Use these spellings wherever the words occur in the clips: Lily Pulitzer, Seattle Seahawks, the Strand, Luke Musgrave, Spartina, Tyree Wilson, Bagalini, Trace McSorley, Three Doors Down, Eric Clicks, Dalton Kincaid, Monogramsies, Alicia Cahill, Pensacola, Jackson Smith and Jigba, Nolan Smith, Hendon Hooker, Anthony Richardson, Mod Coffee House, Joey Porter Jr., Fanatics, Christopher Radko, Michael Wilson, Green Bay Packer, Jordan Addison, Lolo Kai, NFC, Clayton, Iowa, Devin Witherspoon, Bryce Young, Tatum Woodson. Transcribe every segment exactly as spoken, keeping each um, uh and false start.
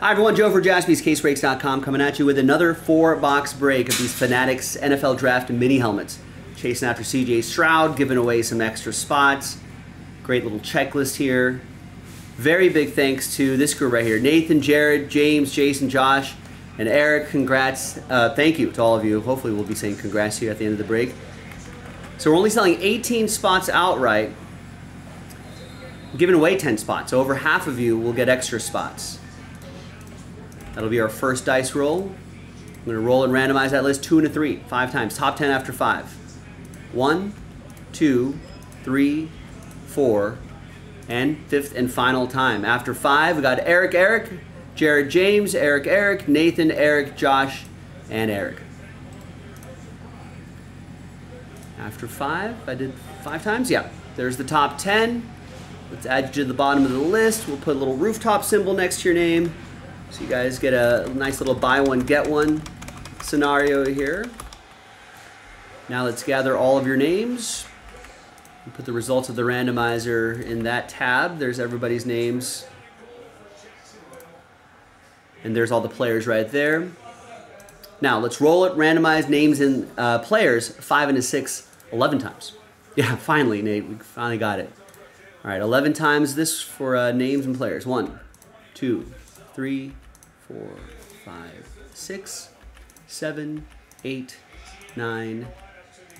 Hi everyone, Joe for Jaspys Case Breaks dot com coming at you with another four-box break of these Fanatics N F L Draft mini helmets. Chasing after C J Stroud, giving away some extra spots. Great little checklist here. Very big thanks to this group right here. Nathan, Jared, James, Jason, Josh, and Eric. Congrats. Uh, thank you to all of you. Hopefully we'll be saying congrats to you at the end of the break. So we're only selling eighteen spots outright. We're giving away ten spots. So over half of you will get extra spots. That'll be our first dice roll. I'm gonna roll and randomize that list two and a three, five times, top ten after five. One, two, three, four, and fifth and final time. After five, we got Eric, Eric, Jared, James, Eric, Eric, Nathan, Eric, Josh, and Eric. After five, I did five times, yeah. There's the top ten. Let's add you to the bottom of the list. We'll put a little rooftop symbol next to your name. So you guys get a nice little buy one, get one scenario here. Now let's gather all of your names. We'll put the results of the randomizer in that tab. There's everybody's names. And there's all the players right there. Now let's roll it, randomize names and uh, players, five and a six, eleven times. Yeah, finally, Nate, we finally got it. All right, eleven times this for uh, names and players. One, two, three, four, five, six, seven, eight, nine,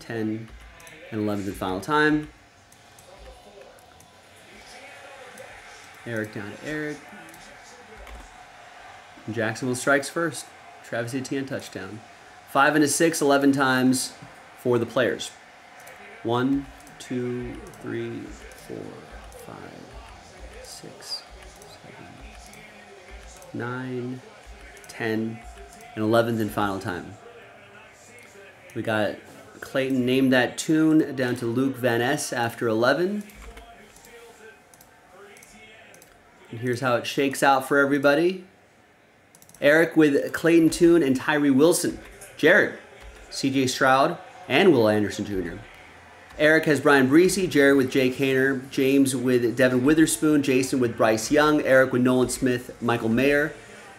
ten, and eleven to the final time. Eric down to Eric. And Jacksonville strikes first. Travis Etienne touchdown. Five and a six, eleven times for the players. One, two, three, four, five, six, nine, ten, and eleventh and final time. We got Clayton named that tune down to Luke Van Ness after eleven. And here's how it shakes out for everybody. Eric with Clayton tune and Tyree Wilson. Jared, C J Stroud, and Will Anderson Junior Eric has Brian Breesy, Jared with Jake Hainer, James with Devin Witherspoon, Jason with Bryce Young, Eric with Nolan Smith, Michael Mayer,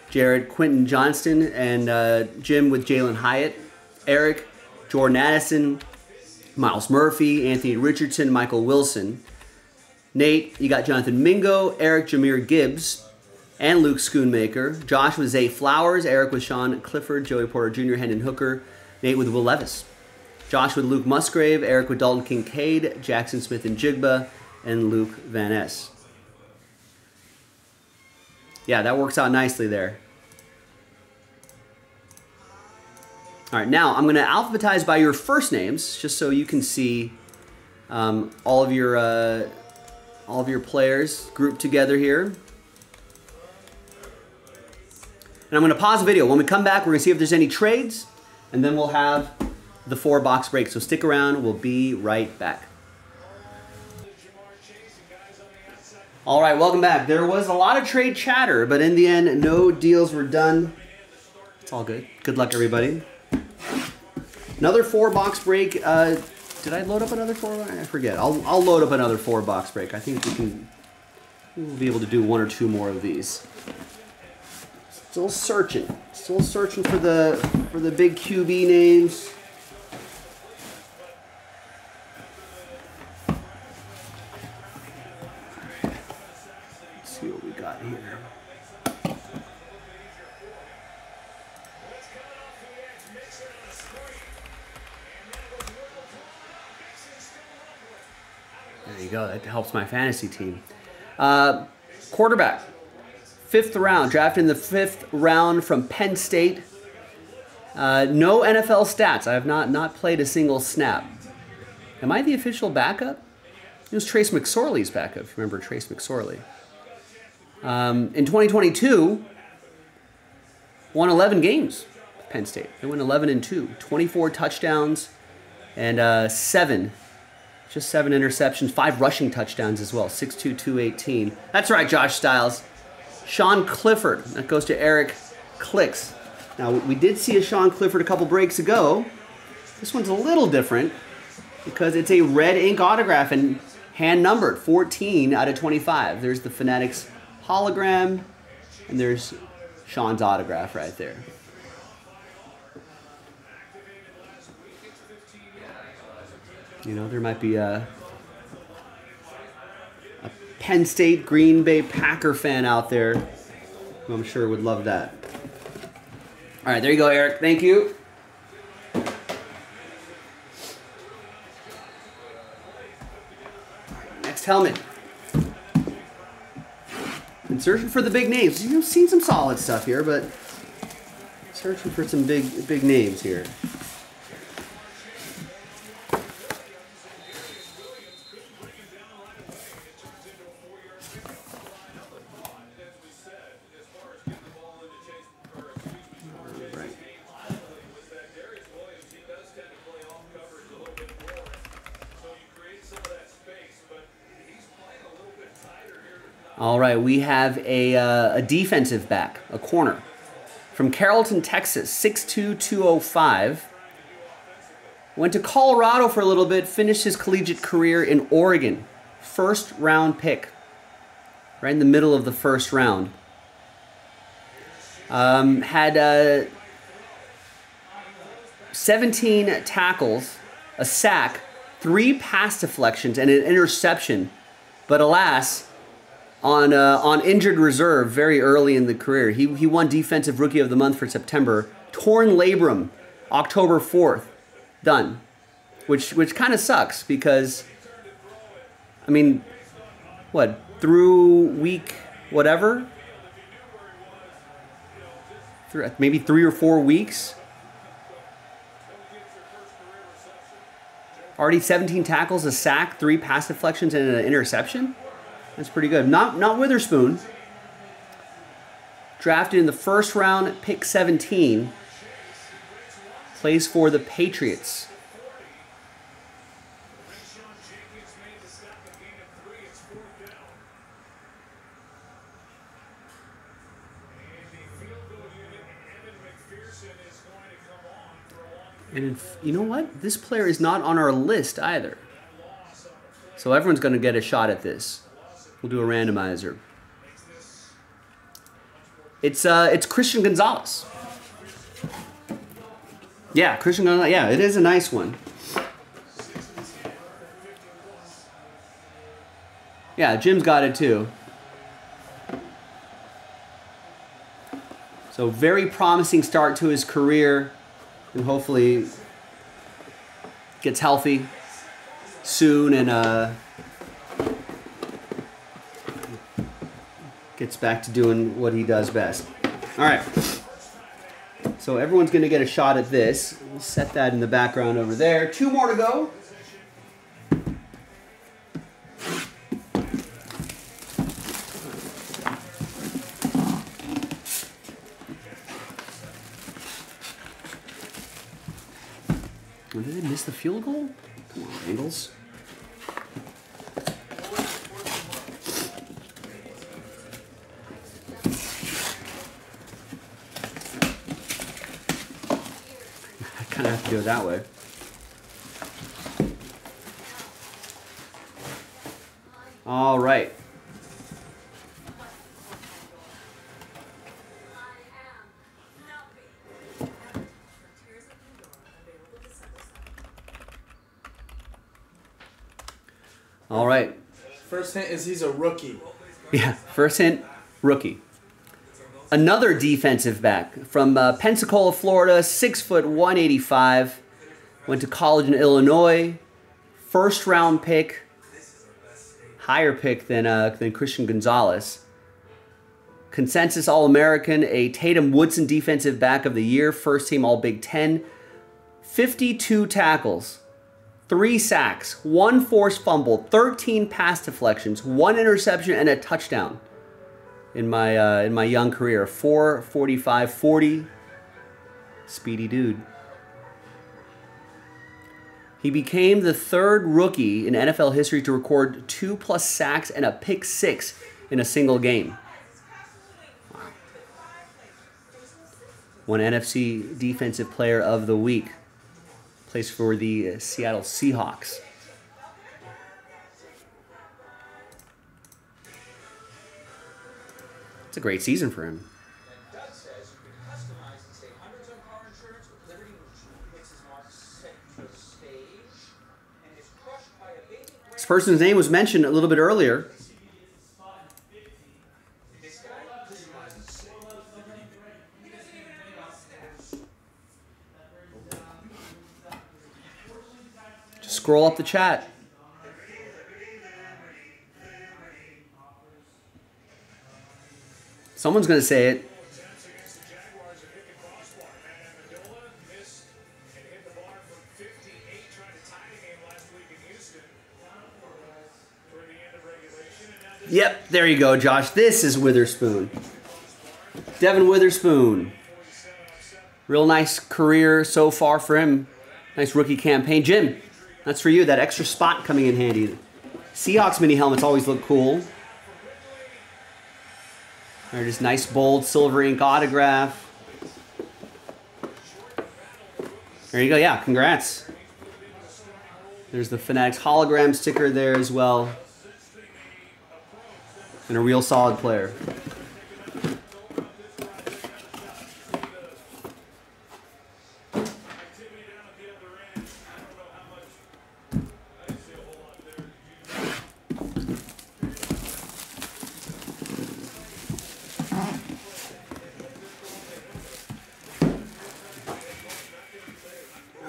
Jared, Quentin Johnston, and uh, Jim with Jalen Hyatt, Eric, Jordan Addison, Miles Murphy, Anthony Richardson, Michael Wilson. Nate, you got Jonathan Mingo, Eric, Jameer Gibbs, and Luke Schoonmaker, Josh with Zay Flowers, Eric with Sean Clifford, Joey Porter Junior, Hendon Hooker, Nate with Will Levis. Josh with Luke Musgrave, Eric with Dalton Kincaid, Jackson Smith and Jigba, and Luke Van Ness. Yeah, that works out nicely there. All right, now I'm going to alphabetize by your first names, just so you can see um, all of your uh, all of your players grouped together here. And I'm going to pause the video. When we come back, we're going to see if there's any trades, and then we'll have the four box break. So stick around, we'll be right back. All right, welcome back. There was a lot of trade chatter, but in the end, no deals were done. It's all good. Good luck, everybody. Another four box break. Uh, did I load up another four? I forget. I'll, I'll load up another four box break. I think we can, we'll be able to do one or two more of these. Still searching. Still searching for the, for the big Q B names. Here. There you go. That helps my fantasy team. Uh, quarterback, fifth round, drafted in the fifth round from Penn State. Uh, no N F L stats. I have not not played a single snap. Am I the official backup? It was Trace McSorley's backup. If you remember Trace McSorley. Um, in twenty twenty-two, won eleven games, Penn State. They went eleven and two, twenty-four touchdowns, and uh, seven, just seven interceptions, five rushing touchdowns as well, six two, two eighteen. That's right, Josh Stiles. Sean Clifford, that goes to Eric Clicks. Now, we did see a Sean Clifford a couple breaks ago. This one's a little different because it's a red ink autograph and hand-numbered, fourteen out of twenty-five. There's the Fanatics hologram, and there's Sean's autograph right there. You know, there might be a, a Penn State Green Bay Packer fan out there who I'm sure would love that. All right, there you go, Eric. Thank you. Next helmet. Been searching for the big names. You've seen some solid stuff here, but searching for some big, big names here. All right, we have a, uh, a defensive back, a corner, from Carrollton, Texas, six two, two oh five. Went to Colorado for a little bit, finished his collegiate career in Oregon. First round pick, right in the middle of the first round. Um, had uh, seventeen tackles, a sack, three pass deflections, and an interception, but alas, on uh, on injured reserve very early in the career. He, he won Defensive Rookie of the Month for September. Torn labrum, October fourth, done. Which, which kind of sucks because, I mean, what, through week whatever? Through, maybe three or four weeks? Already seventeen tackles, a sack, three pass deflections, and an interception? That's pretty good. Not, not Witherspoon. Drafted in the first round, pick seventeen. Plays for the Patriots. And if, you know what? This player is not on our list either. So everyone's going to get a shot at this. We'll do a randomizer. It's uh, it's Christian Gonzalez. Yeah, Christian Gonzalez. Yeah, it is a nice one. Yeah, Jim's got it too. So very promising start to his career, and hopefully gets healthy soon and uh. gets back to doing what he does best. All right. So everyone's going to get a shot at this. We'll set that in the background over there. Two more to go. Oh, did they miss the field goal? Come on, Bengals. Do it that way. All right. All right. First hint is he's a rookie. Yeah, first hint, rookie. Another defensive back from uh, Pensacola, Florida, six foot, one eighty-five. Went to college in Illinois. First round pick. Higher pick than, uh, than Christian Gonzalez. Consensus All-American, a Tatum Woodson defensive back of the year. First team All-Big Ten. fifty-two tackles. three sacks. one forced fumble. thirteen pass deflections. one interception and a touchdown. In my uh, in my young career, four forty-five forty, speedy dude. He became the third rookie in N F L history to record two plus sacks and a pick six in a single game. Wow. Won N F C Defensive Player of the Week. Plays for the uh, Seattle Seahawks. It's a great season for him. person's name was mentioned a little bit earlier. Just scroll up the chat. Someone's going to say it. Yep, there you go, Josh. This is Witherspoon. Devin Witherspoon. Real nice career so far for him. Nice rookie campaign. Jim, that's for you. That extra spot coming in handy. Seahawks mini helmets always look cool. There, just nice, bold, silver ink autograph. There you go. Yeah, congrats. There's the Fanatics hologram sticker there as well. And a real solid player.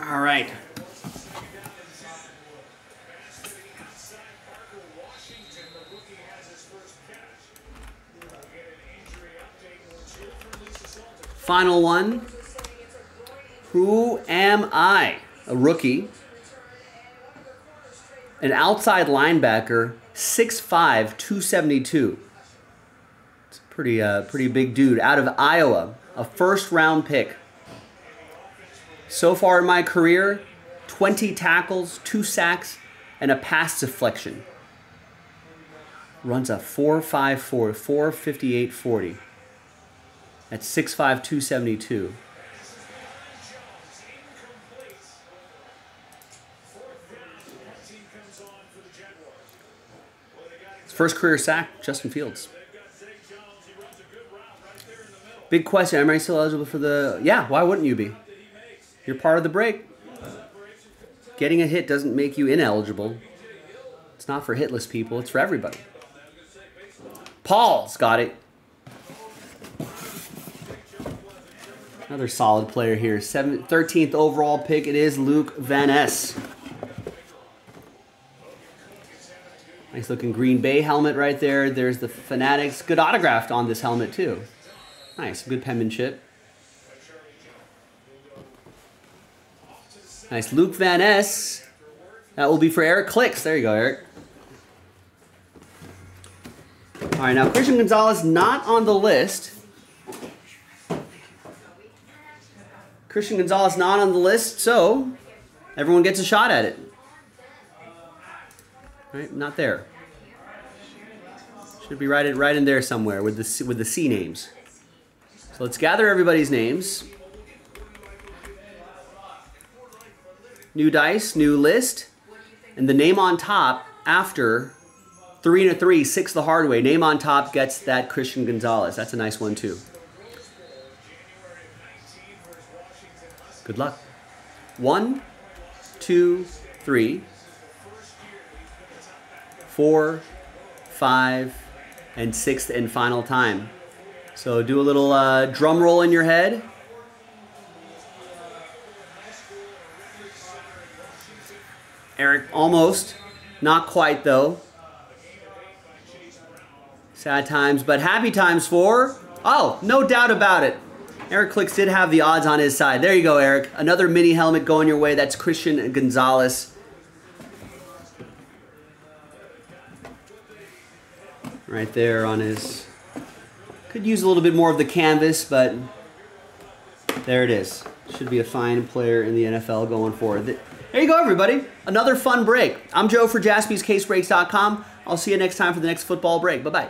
All right. Final one. Who am I? A rookie. An outside linebacker, six five, two seventy-two. It's a pretty, uh, pretty big dude. Out of Iowa, a first-round pick. So far in my career, twenty tackles, two sacks, and a pass deflection. Runs a four five four, four fifty-eight forty. At six five, two seventy-two. His first career sack, Justin Fields. Big question, am I still eligible for the... Yeah, why wouldn't you be? You're part of the break. Getting a hit doesn't make you ineligible. It's not for hitless people, it's for everybody. Paul's got it. Another solid player here. Seven, thirteenth overall pick. It is Luke Van Ness. Nice looking Green Bay helmet right there. There's the Fanatics. Good autographed on this helmet too. Nice. Good penmanship. Nice. Luke Van Ness. That will be for Eric Clicks. There you go, Eric. All right. Now, Christian Gonzalez not on the list. Christian Gonzalez not on the list, so everyone gets a shot at it. All right, not there. Should be right in, right in there somewhere with the C, with the C names. So let's gather everybody's names. New dice, new list, and the name on top after three and a three, six the hard way. Name on top gets that Christian Gonzalez. That's a nice one too. Good luck. One, two, three, four, five, and sixth and final time. So do a little uh, drum roll in your head. Eric, almost. Not quite, though. Sad times, but happy times for... Oh, no doubt about it. Eric Clicks did have the odds on his side. There you go, Eric. Another mini helmet going your way. That's Christian Gonzalez. Right there on his... Could use a little bit more of the canvas, but there it is. Should be a fine player in the N F L going forward. There you go, everybody. Another fun break. I'm Joe for Jaspys Case Breaks dot com. I'll see you next time for the next football break. Bye-bye.